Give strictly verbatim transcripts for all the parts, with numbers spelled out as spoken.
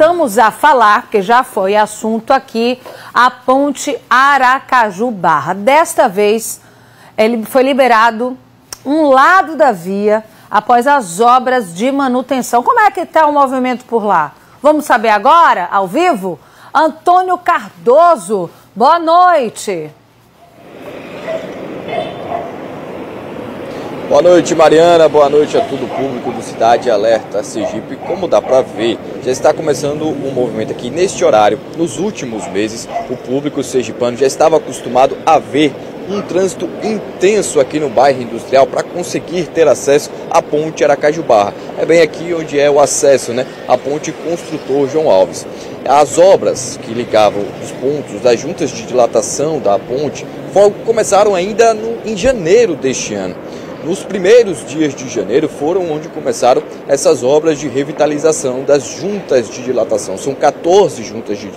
voltamos a falar, porque já foi assunto aqui, a ponte Aracaju Barra. Desta vez, ele foi liberado um lado da via após as obras de manutenção. Como é que está o movimento por lá? Vamos saber agora, ao vivo? Antônio Cardoso, boa noite. Boa noite, Mariana. Boa noite a todo o público do Cidade Alerta Sergipe. Como dá para ver, já está começando um movimento aqui neste horário. Nos últimos meses, o público sergipano já estava acostumado a ver um trânsito intenso aqui no bairro industrial para conseguir ter acesso à ponte Aracaju Barra. É bem aqui onde é o acesso, né? A ponte Construtor João Alves. As obras que ligavam os pontos das juntas de dilatação da ponte começaram ainda no, em janeiro deste ano. Nos primeiros dias de janeiro foram onde começaram essas obras de revitalização das juntas de dilatação. São quatorze juntas de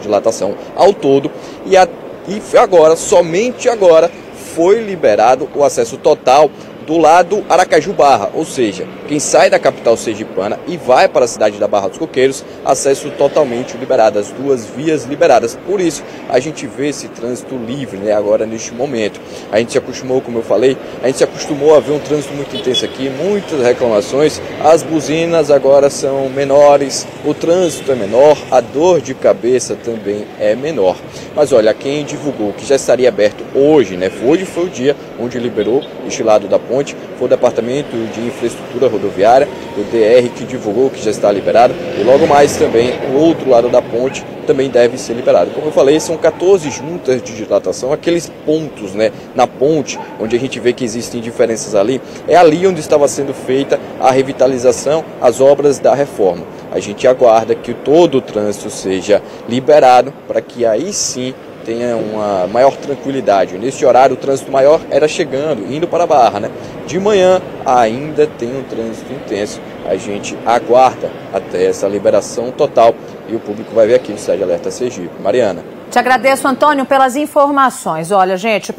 dilatação ao todo e, a, e agora, somente agora, foi liberado o acesso total do lado Aracaju Barra, ou seja, quem sai da capital sergipana e vai para a cidade da Barra dos Coqueiros, acesso totalmente liberado, as duas vias liberadas. Por isso, a gente vê esse trânsito livre, né, agora neste momento. A gente se acostumou, como eu falei, a gente se acostumou a ver um trânsito muito intenso aqui, muitas reclamações, as buzinas agora são menores, o trânsito é menor, a dor de cabeça também é menor. Mas olha, quem divulgou que já estaria aberto hoje, né, hoje foi o dia onde liberou este lado da ponte, foi o Departamento de Infraestrutura Rodoviária, o D R, que divulgou que já está liberado, e logo mais também o outro lado da ponte também deve ser liberado. Como eu falei, são quatorze juntas de dilatação, aqueles pontos, né, na ponte, onde a gente vê que existem diferenças ali, é ali onde estava sendo feita a revitalização, as obras da reforma. A gente aguarda que todo o trânsito seja liberado, para que aí sim tenha uma maior tranquilidade. Neste horário o trânsito maior era chegando, indo para a Barra, né? De manhã ainda tem um trânsito intenso. A gente aguarda até essa liberação total e o público vai ver aqui no Cidade Alerta Sergipe. Mariana. Te agradeço, Antônio, pelas informações. Olha, gente,